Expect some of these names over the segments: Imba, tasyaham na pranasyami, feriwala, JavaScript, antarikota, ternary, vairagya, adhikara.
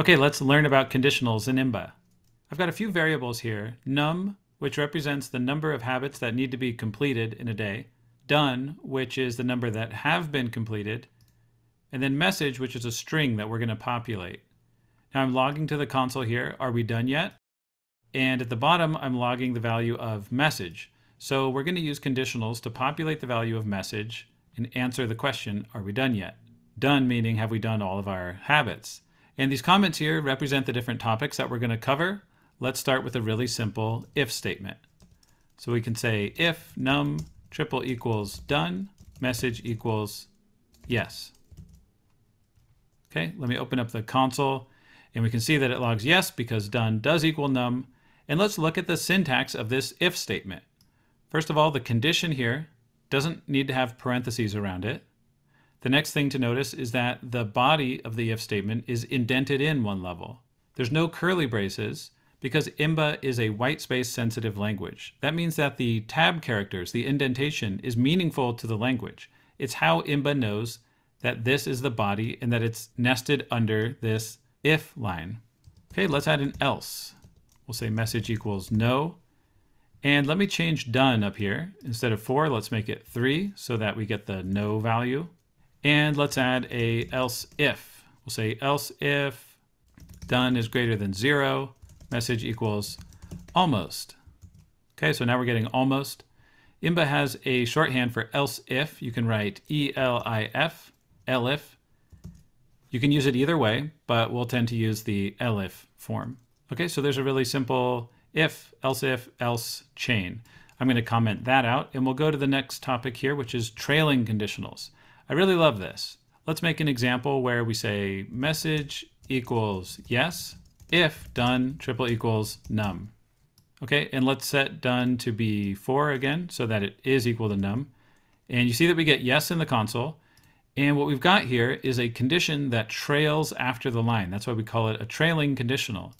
Okay, let's learn about conditionals in Imba. I've got a few variables here. Num, which represents the number of habits that need to be completed in a day. Done, which is the number that have been completed. And then message, which is a string that we're going to populate. Now I'm logging to the console here, are we done yet? And at the bottom, I'm logging the value of message. So we're going to use conditionals to populate the value of message and answer the question, are we done yet? Done meaning have we done all of our habits? And these comments here represent the different topics that we're going to cover. Let's start with a really simple if statement. So we can say if num triple equals done, message equals yes. Okay, let me open up the console and we can see that it logs yes because done does equal num. And let's look at the syntax of this if statement. First of all, the condition here doesn't need to have parentheses around it. The next thing to notice is that the body of the if statement is indented in one level. There's no curly braces because Imba is a white space sensitive language. That means that the tab characters, the indentation, is meaningful to the language. It's how Imba knows that this is the body and that it's nested under this if line. Okay, let's add an else. We'll say message equals no. And let me change done up here. Instead of 4, let's make it 3 so that we get the no value. And let's add a else if. We'll say else if done is greater than 0, message equals almost. Okay, so now we're getting almost. Imba has a shorthand for else if. You can write ELIF, elif. You can use it either way, but we'll tend to use the elif form. Okay, so there's a really simple if, else chain. I'm going to comment that out, and we'll go to the next topic here, which is trailing conditionals. I really love this. Let's make an example where we say message equals yes if done triple equals num. Okay, and let's set done to be 4 again so that it is equal to num. And you see that we get yes in the console. And what we've got here is a condition that trails after the line. That's why we call it a trailing conditional.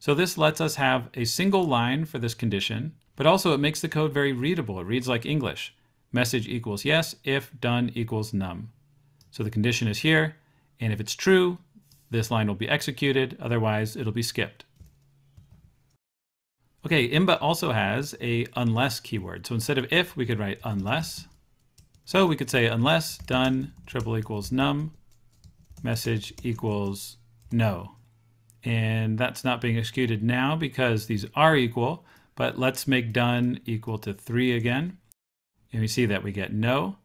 So this lets us have a single line for this condition, but also it makes the code very readable. It reads like English. Message equals yes if done equals num. So the condition is here, and if it's true, this line will be executed, otherwise it'll be skipped. Okay, Imba also has a unless keyword. So instead of if, we could write unless. So we could say unless done triple equals num, message equals no. And that's not being executed now because these are equal, but let's make done equal to 3 again. And we see that we get no.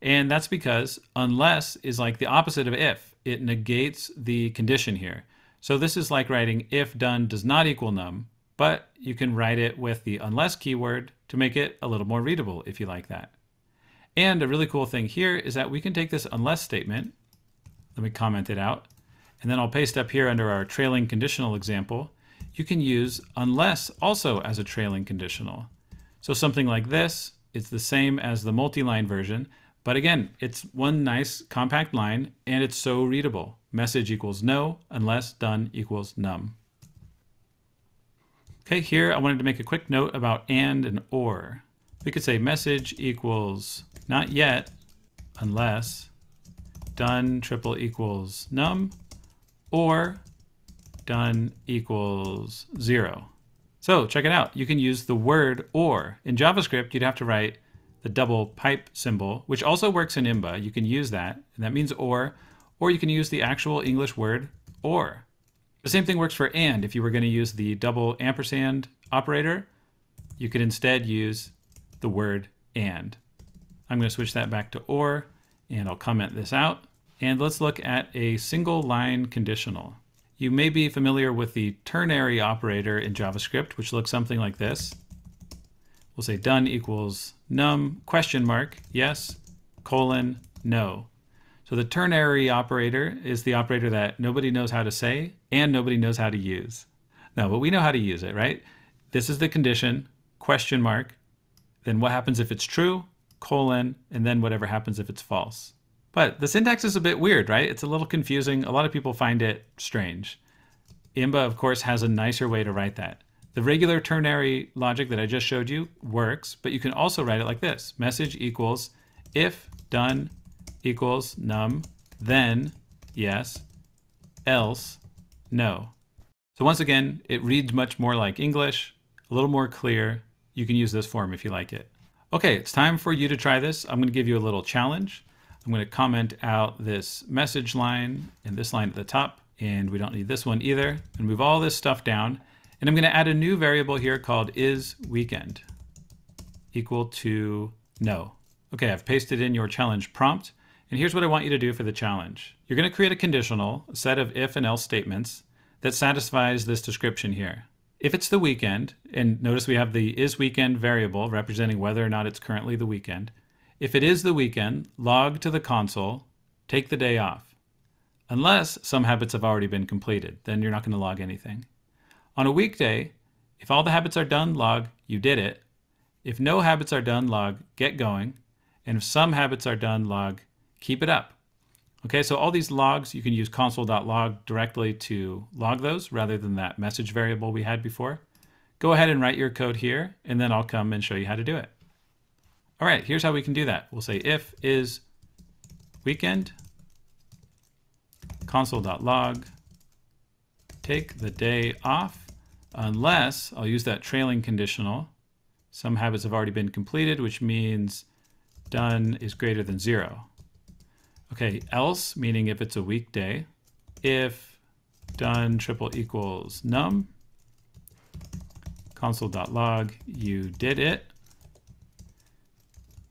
And that's because unless is like the opposite of if. It negates the condition here. So this is like writing if done does not equal num, but you can write it with the unless keyword to make it a little more readable if you like that. And a really cool thing here is that we can take this unless statement, let me comment it out, and then I'll paste up here under our trailing conditional example. You can use unless also as a trailing conditional. So something like this, it's the same as the multi-line version, but again, it's one nice compact line and it's so readable. Message equals no, unless done equals num. Okay, here I wanted to make a quick note about and or. We could say message equals not yet, unless done triple equals num, or done equals 0. So check it out. You can use the word or. In JavaScript, you'd have to write the double pipe symbol, which also works in Imba. You can use that, and that means or you can use the actual English word or. The same thing works for and. If you were going to use the double ampersand operator, you could instead use the word and. I'm going to switch that back to or, and I'll comment this out. And let's look at a single line conditional. You may be familiar with the ternary operator in JavaScript, which looks something like this. We'll say done equals num, question mark, yes, colon, no. So the ternary operator is the operator that nobody knows how to say and nobody knows how to use. No, but we know how to use it, right? This is the condition, question mark, then what happens if it's true, colon, and then whatever happens if it's false. But the syntax is a bit weird, right? It's a little confusing. A lot of people find it strange. Imba, of course, has a nicer way to write that. The regular ternary logic that I just showed you works, but you can also write it like this. Message equals if done equals num, then yes, else no. So once again, it reads much more like English, a little more clear. You can use this form if you like it. Okay, it's time for you to try this. I'm going to give you a little challenge. I'm going to comment out this message line and this line at the top, and we don't need this one either, and move all this stuff down. And I'm going to add a new variable here called isWeekend equal to no. Okay, I've pasted in your challenge prompt, and here's what I want you to do for the challenge. You're going to create a conditional, a set of if and else statements that satisfies this description here. If it's the weekend, and notice we have the isWeekend variable representing whether or not it's currently the weekend. If it is the weekend, log to the console, take the day off. Unless some habits have already been completed, then you're not going to log anything. On a weekday, if all the habits are done, log you did it. If no habits are done, log get going. And if some habits are done, log keep it up. Okay, so all these logs, you can use console.log directly to log those rather than that message variable we had before. Go ahead and write your code here, and then I'll come and show you how to do it. All right, here's how we can do that. We'll say if is weekend, console.log, take the day off, unless, I'll use that trailing conditional, some habits have already been completed, which means done is greater than 0. Okay, else, meaning if it's a weekday, if done triple equals num, console.log, you did it.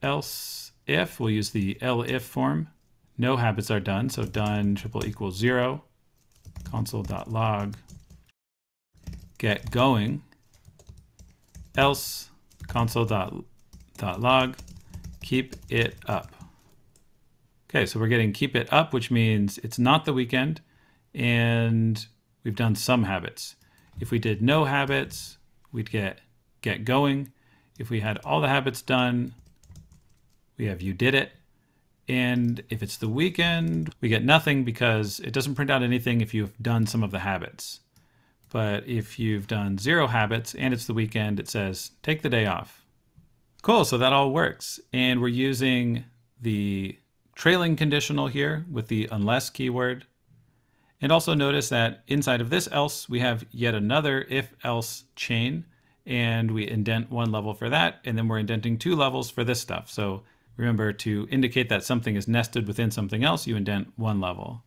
Else if, we'll use the elif form, no habits are done, so done triple equals 0, console.log, get going. Else, console.log, keep it up. Okay, so we're getting keep it up, which means it's not the weekend, and we've done some habits. If we did no habits, we'd get going. If we had all the habits done, we have you did it. And if it's the weekend, we get nothing because it doesn't print out anything if you've done some of the habits. But if you've done 0 habits and it's the weekend, it says take the day off. Cool, so that all works. And we're using the trailing conditional here with the unless keyword. And also notice that inside of this else, we have yet another if else chain, and we indent one level for that, and then we're indenting 2 levels for this stuff. So remember, to indicate that something is nested within something else, you indent 1 level.